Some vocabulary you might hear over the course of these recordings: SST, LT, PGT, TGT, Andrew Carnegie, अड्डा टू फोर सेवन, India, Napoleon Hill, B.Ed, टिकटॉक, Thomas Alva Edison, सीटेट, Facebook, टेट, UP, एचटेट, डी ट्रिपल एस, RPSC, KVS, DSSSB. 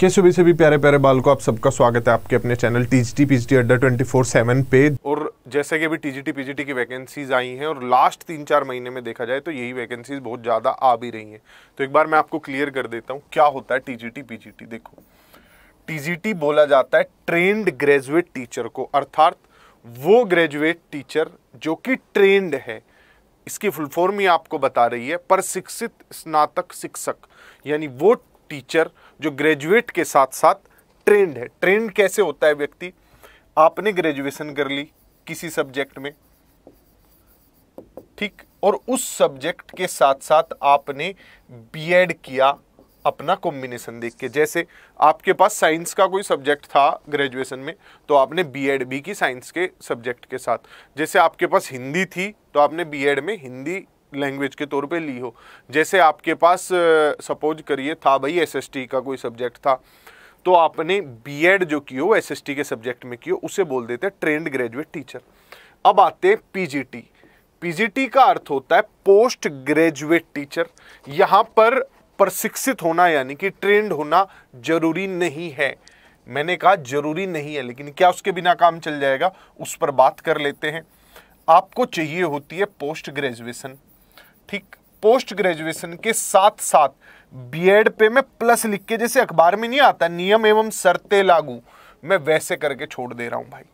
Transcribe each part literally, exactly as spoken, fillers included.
के सुबह से भी प्यारे प्यारे बाल को आप सबका स्वागत है आपके अपने channel TGT PGT अड्डा टू फोर सेवन पे। और जैसे कि अभी टीजीटी पीजीटी की वैकेंसीज आई हैं और लास्ट तीन चार महीने में देखा जाए तो यही वैकेंसीज बहुत ज़्यादा आ भी रही हैं। तो एक बार मैं आपको क्लियर कर देता हूँ क्या होता है टीजीटी पीजीटी। देखो, टीजीटी बोला जाता है ट्रेंड ग्रेजुएट टीचर को, अर्थात वो ग्रेजुएट टीचर जो कि ट्रेंड है। इसकी फुल फॉर्म ही आपको बता रही है प्रशिक्षित स्नातक शिक्षक, यानी वो टीचर जो ग्रेजुएट के साथ साथ ट्रेंड है। ट्रेंड कैसे होता है व्यक्ति, आपने ग्रेजुएशन कर ली किसी सब्जेक्ट में, ठीक, और उस सब्जेक्ट के साथ साथ आपने बीएड किया अपना कॉम्बिनेशन देख के। जैसे आपके पास साइंस का कोई सब्जेक्ट था ग्रेजुएशन में तो आपने बीएड भी की साइंस के सब्जेक्ट के साथ। जैसे आपके पास हिंदी थी तो आपने बीएड में हिंदी लैंग्वेज के तौर पे ली हो। जैसे आपके पास सपोज करिए था भाई एसएसटी का कोई सब्जेक्ट था तो आपने बीएड जो की हो एसएसटी के सब्जेक्ट में की हो, उसे बोल देते हैं ट्रेंड ग्रेजुएट टीचर। अब आते हैं पीजीटी। पीजीटी का अर्थ होता है पोस्ट ग्रेजुएट टीचर। यहाँ पर प्रशिक्षित होना यानी कि ट्रेंड होना जरूरी नहीं है। मैंने कहा जरूरी नहीं है, लेकिन क्या उसके बिना काम चल जाएगा, उस पर बात कर लेते हैं। आपको चाहिए होती है पोस्ट ग्रेजुएशन, ठीक। पोस्ट ग्रेजुएशन के साथ साथ बीएड पे मैं प्लस लिख के, जैसे अखबार में नहीं आता नियम एवं शर्तें लागू, मैं वैसे करके छोड़ दे रहा हूँ भाई।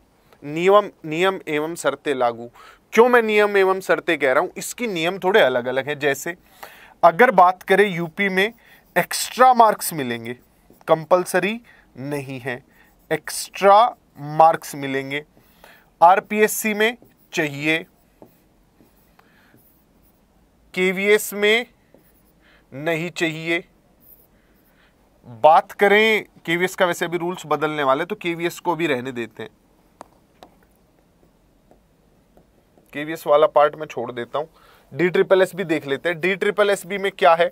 नियम नियम एवं शर्तें लागू क्यों मैं नियम एवं शर्तें कह रहा हूँ, इसकी नियम थोड़े अलग अलग हैं। जैसे अगर बात करें यूपी में एक्स्ट्रा मार्क्स मिलेंगे, कंपलसरी नहीं है, एक्स्ट्रा मार्क्स मिलेंगे। आरपीएससी में चाहिए, केवीएस में नहीं चाहिए। बात करें केवीएस का, वैसे अभी रूल्स बदलने वाले तो केवीएस को भी रहने देते हैं, केवीएस वाला पार्ट मैं छोड़ देता हूं। डी ट्रिपल एस भी देख लेते हैं। डी ट्रिपल एस भी में क्या है,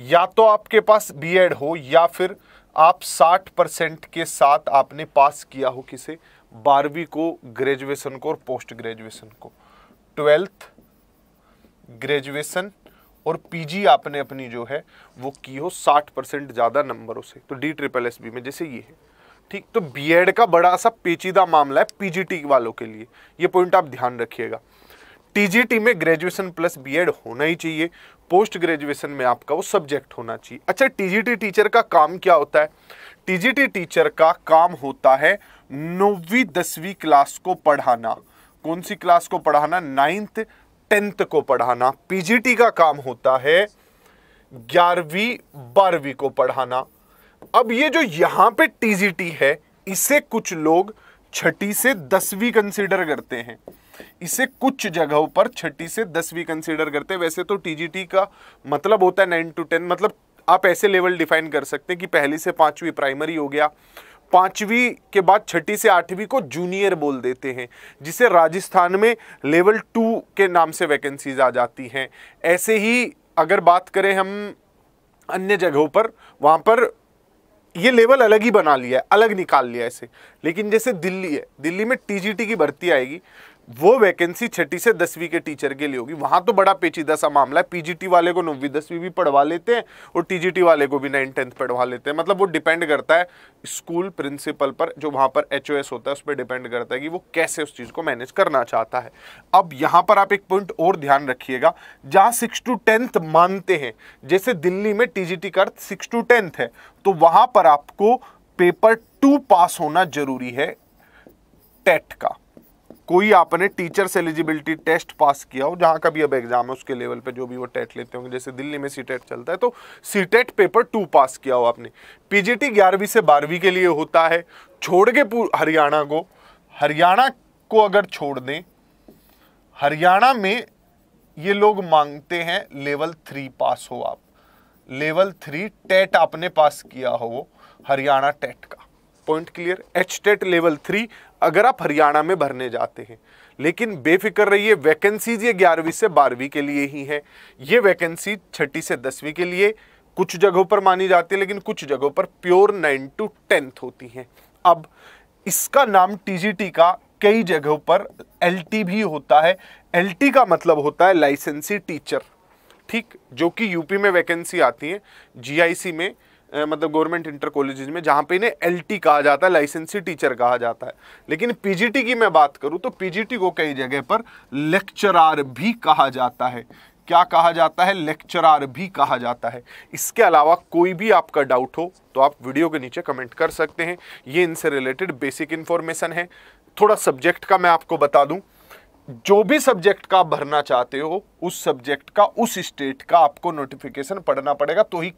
या तो आपके पास बीएड हो या फिर आप साठ परसेंट के साथ आपने पास किया हो किसे, बारहवीं को, ग्रेजुएशन को और पोस्ट ग्रेजुएशन को, ट्वेल्थ ग्रेजुएशन और पीजी आपने अपनी जो है वो की हो साठ परसेंट ज़्यादा नंबरों से, तो डी ट्रिपल एस बी में जैसे ये है, ठीक। तो बीएड का बड़ा सा पेचीदा मामला है पीजीटी वालों के लिए, ये पॉइंट आप ध्यान रखिएगा। टीजीटी में ग्रेजुएशन प्लस बीएड होना ही चाहिए, पोस्ट ग्रेजुएशन में आपका वो सब्जेक्ट होना चाहिए। अच्छा, टीजीटी टीचर का काम क्या होता है, टीजीटी टीचर का काम होता है नौवीं दसवीं क्लास को पढ़ाना। कौन सी क्लास को पढ़ाना, नाइन्थ टेंथ को पढ़ाना। पीजीटी का काम होता है ग्यारहवीं बारहवीं को पढ़ाना। अब ये जो यहाँ पे टीजीटी है इसे कुछ लोग छठी से दसवीं कंसीडर करते हैं, इसे कुछ जगहों पर छठी से दसवीं कंसीडर करते हैं। वैसे तो टीजीटी का मतलब होता है नाइन टू टेन, मतलब आप ऐसे लेवल डिफाइन कर सकते हैं कि पहली से पाँचवीं प्राइमरी हो गया, पाँचवीं के बाद छठी से आठवीं को जूनियर बोल देते हैं, जिसे राजस्थान में लेवल टू के नाम से वैकेंसीज आ जाती हैं। ऐसे ही अगर बात करें हम अन्य जगहों पर, वहाँ पर ये लेवल अलग ही बना लिया है, अलग निकाल लिया ऐसे। लेकिन जैसे दिल्ली है, दिल्ली में टीजीटी की भर्ती आएगी, वो वैकेंसी छठी से दसवीं के टीचर के लिए होगी। वहाँ तो बड़ा पेचीदा सा मामला है, पीजीटी वाले को नौवीं दसवीं भी पढ़वा लेते हैं और टीजीटी वाले को भी नाइन टेंथ पढ़वा लेते हैं। मतलब वो डिपेंड करता है स्कूल प्रिंसिपल पर, जो वहाँ पर एचओएस होता है उस पर डिपेंड करता है कि वो कैसे उस चीज़ को मैनेज करना चाहता है। अब यहाँ पर आप एक पॉइंट और ध्यान रखिएगा, जहाँ सिक्स टू टेंथ मानते हैं, जैसे दिल्ली में टीजीटी का अर्थ सिक्स टू टेंथ है, तो वहाँ पर आपको पेपर टू पास होना जरूरी है टेट का। कोई आपने टीचर्स एलिजिबिलिटी टेस्ट पास किया हो, जहाँ का भी अब एग्जाम है उसके लेवल पे जो भी वो टेट लेते होंगे, जैसे दिल्ली में सीटेट चलता है तो सीटेट पेपर टू पास किया हो आपने। पीजीटी ग्यारहवीं से बारहवीं के लिए होता है, छोड़ के हरियाणा को, हरियाणा को अगर छोड़ दें, हरियाणा में ये लोग मांगते हैं लेवल थ्री पास हो आप, लेवल थ्री टेट आपने पास किया हो हरियाणा टेट का, point clear. एचटेट level three अगर आप हरियाणा में भरने जाते हैं। लेकिन बेफिक्र रहिए, वैकेंसीज ये ग्यारहवीं से बारहवीं के लिए ही है, ये वैकेंसी छठी से दसवीं के लिए कुछ जगहों पर मानी जाती है, लेकिन कुछ जगहों पर प्योर नाइन टू टेंथ होती हैं। अब इसका नाम टीजीटी का कई जगहों पर एलटी भी होता है। एलटी का मतलब होता है लाइसेंसी टीचर, ठीक, जो कि यूपी में वैकेंसी आती है, जीआईसी में मतलब गवर्नमेंट इंटर कॉलेजेस में, जहाँ पे इन्हें एलटी कहा जाता है, लाइसेंसी टीचर कहा जाता है। लेकिन पीजीटी की मैं बात करूँ तो पीजीटी को कई जगह पर लेक्चरार भी कहा जाता है। क्या कहा जाता है? लेक्चरार भी कहा जाता है। इसके अलावा कोई भी आपका डाउट हो तो आप वीडियो के नीचे कमेंट कर सकते हैं। ये इनसे रिलेटेड बेसिक इन्फॉर्मेशन है। थोड़ा सब्जेक्ट का मैं आपको बता दूं, जो भी सब्जेक्ट का आप भरना चाहते हो उस सब्जेक्ट का उस स्टेट का आपको नोटिफिकेशन पढ़ना पड़ेगा तो ही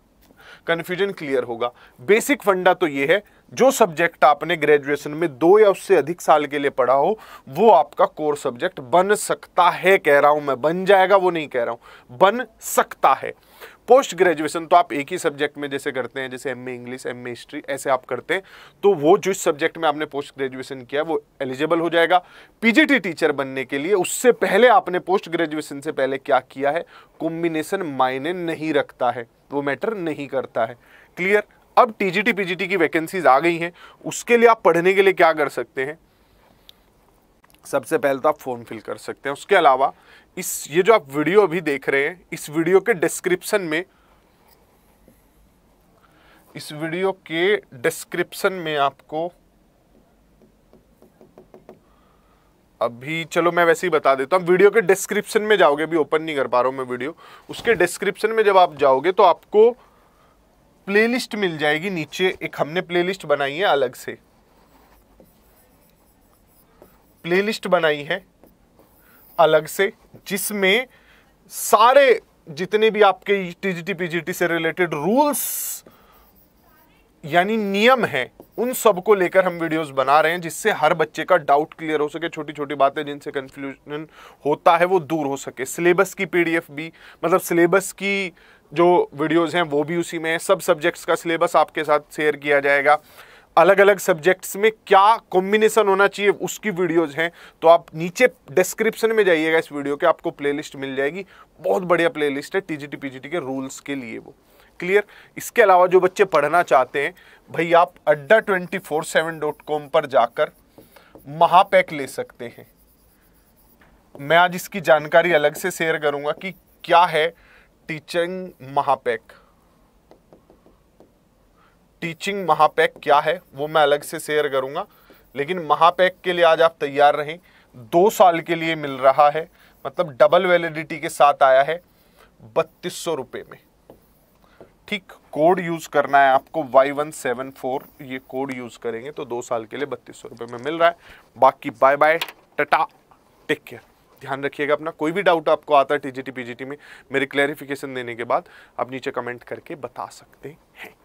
कन्फ्यूजन क्लियर होगा। बेसिक फंडा तो ये है, जो सब्जेक्ट आपने ग्रेजुएशन में दो या उससे अधिक साल के लिए पढ़ा हो वो आपका कोर सब्जेक्ट बन सकता है। कह रहा हूं मैं बन जाएगा, वो नहीं कह रहा हूं, बन सकता है। पोस्ट ग्रेजुएशन तो आप एक ही सब्जेक्ट में जैसे करते हैं, जैसे एम.ए इंग्लिश, एम.ए हिस्ट्री, ऐसे आप करते हैं, तो वो जिस सब्जेक्ट में आपने पोस्ट ग्रेजुएशन किया वो एलिजिबल हो जाएगा। पीजीटी टीचर बनने के लिए उससे पहले आपने पोस्ट ग्रेजुएशन से पहले क्या किया है, कॉम्बिनेशन मायने नहीं रखता है, वो मैटर नहीं करता है। क्लियर? अब टीजीटी पीजीटी की वैकेंसीज आ गई हैं, उसके लिए आप पढ़ने के लिए क्या कर सकते हैं, सबसे पहले तो आप फॉर्म फिल कर सकते हैं। उसके अलावा इस ये जो आप वीडियो अभी देख रहे हैं, इस वीडियो के डिस्क्रिप्शन में इस वीडियो के डिस्क्रिप्शन में आपको अभी, चलो मैं वैसे ही बता देता हूँ, वीडियो के डिस्क्रिप्शन में जाओगे, अभी ओपन नहीं कर पा रहा हूँ मैं वीडियो, उसके डिस्क्रिप्शन में जब आप जाओगे तो आपको प्लेलिस्ट मिल जाएगी। नीचे एक हमने प्लेलिस्ट बनाई है, अलग से प्लेलिस्ट बनाई है अलग से, जिसमें सारे जितने भी आपके टीजीटी पीजीटी से रिलेटेड रूल्स यानी नियम हैं उन सबको लेकर हम वीडियोस बना रहे हैं, जिससे हर बच्चे का डाउट क्लियर हो सके, छोटी छोटी बातें जिनसे कंफ्यूजन होता है वो दूर हो सके। सिलेबस की पीडीएफ भी, मतलब सिलेबस की जो वीडियोस हैं वो भी उसी में है। सब सब्जेक्ट्स का सिलेबस आपके साथ शेयर किया जाएगा। अलग अलग सब्जेक्ट्स में क्या कॉम्बिनेशन होना चाहिए उसकी वीडियोस हैं, तो आप नीचे डिस्क्रिप्शन में जाइएगा इस वीडियो के, आपको प्लेलिस्ट मिल जाएगी। बहुत बढ़िया प्लेलिस्ट है टीजीटी पीजीटी के रूल्स के लिए वो। क्लियर? इसके अलावा जो बच्चे पढ़ना चाहते हैं भाई, आप अड्डा टू फोर सेवन dot com पर जाकर महापैक ले सकते हैं। मैं आज इसकी जानकारी अलग से शेयर करूंगा कि क्या है टीचिंग महापैक, टीचिंग महापैक क्या है वो मैं अलग से शेयर करूंगा। लेकिन महापैक के लिए आज आप तैयार रहें, दो साल के लिए मिल रहा है, मतलब डबल वैलिडिटी के साथ आया है बत्तीस सौ रुपये में। ठीक, कोड यूज़ करना है आपको वाई वन सेवन फोर, ये कोड यूज़ करेंगे तो दो साल के लिए बत्तीस सौ रुपये में मिल रहा है। बाकी bye bye, tata, take care, ध्यान रखिएगा अपना। कोई भी डाउट आपको आता है टीजीटी पीजीटी में, मेरे क्लैरिफिकेशन देने के बाद आप नीचे कमेंट करके बता सकते हैं।